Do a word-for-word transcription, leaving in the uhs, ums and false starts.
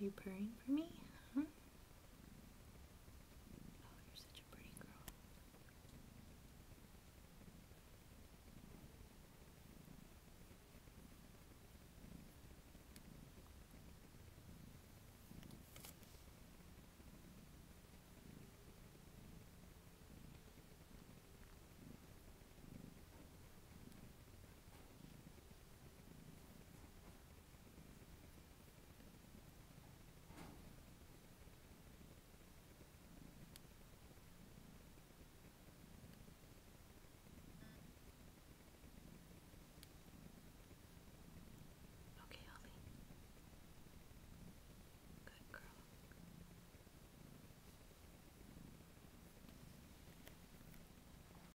you praying for me?